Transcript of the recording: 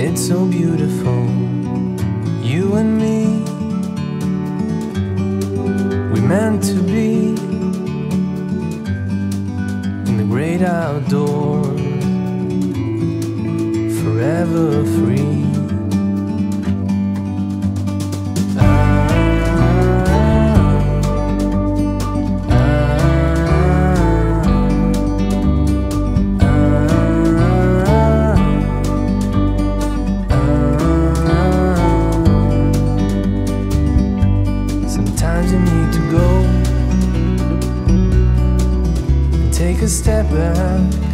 it's so beautiful, you and me. We're meant to be in the great outdoors, forever free. You need to go and take a step back.